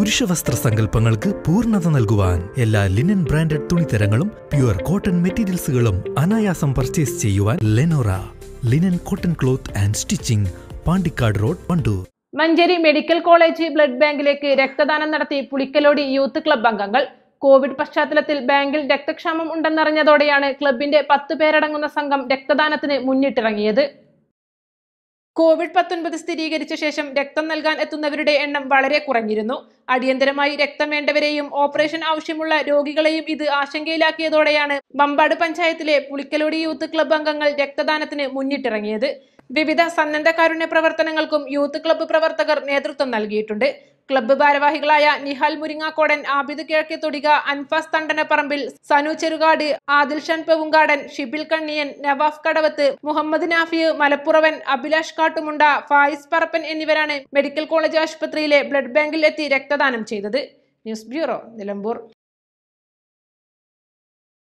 പുരുഷവസ്ത്ര സങ്കല്പങ്ങൾക്ക് പൂർണ്ണത നൽകുവാൻ എല്ലാ ലിനൻ ബ്രാൻഡഡ് തുണിത്തരങ്ങളും പ്യുവർ കോട്ടൺ മെറ്റീരിയൽസുകളും അനായാസം പർച്ചേസ് ചെയ്യുവാൻ Lenora linen cotton cloth and stitching, Pandikkad road, Wandoor. Manjeri medical college blood ബാങ്കിലേക്ക് രക്തദാനം നടത്തി പുളിക്കലോടി യൂത്ത് ക്ലബ്ബ് അംഗങ്ങൾ. കോവിഡ് പശ്ചാത്തലത്തിൽ ബാങ്കിൽ രക്തക്ഷാമം ഉണ്ടെന്നറിഞ്ഞതോടെയാണ് ക്ലബിന്റെ 10 പേരടങ്ങുന്ന സംഘം രക്തദാനത്തിന് മുന്നിട്ടിറങ്ങിയത്. കോവിഡ്-19 സ്ഥിരീകരിച്ച ശേഷം രക്തം നൽകാൻ എത്തുന്നവരുടെ എണ്ണം വളരെ കുറഞ്ഞിരുന്നു. അടിയന്തരമായി രക്തം വേണ്ടവരെയും ഓപ്പറേഷൻ ആവശ്യമുള്ള രോഗികളെയും ഇത് ആശങ്കയിലാക്കിയതോടെയാണ് മമ്പാട് പഞ്ചായത്തിലെ പുളിക്കലോടി യൂത്ത് ക്ലബ്ബ് അംഗങ്ങൾ രക്തദാനത്തിന് മുന്നിട്ടിറങ്ങിയത്. വിവിധ സന്നദ്ധകാരുണ്യ പ്രവർത്തനങ്ങൾക്കും യൂത്ത് ക്ലബ്ബ് പ്രവർത്തകർ നേതൃത്വം നൽകിയിട്ടുണ്ട്. ക്ലബ്ബ് ഭാരവാഹികളായ നിഹാൽ മുരിങ്ങാക്കോടൻ, ആബിദ് കിഴക്കേതൊടിക, അൻഫാസ് തണ്ടനപ്പറമ്പിൽ, സനു ചെറുകാട്, ആദിൽഷൻ പെവുങ്ങാടൻ, ഷിബിൽ കണ്ണിയൻ, നവാഫ് കടവത്ത്, മുഹമ്മദിനാഫിയ, മലപ്പുറവൻ, അഭിലാഷ് കാട്ടുമുണ്ട, ഫായിസ് പറപ്പൻ എന്നിവരാണ് മെഡിക്കൽ കോളേജ് ആശുപത്രിയിലെ ബ്ലഡ് ബാങ്കിൽ എത്തി രക്തദാനം ചെയ്തത്. News bureau, Nilambur.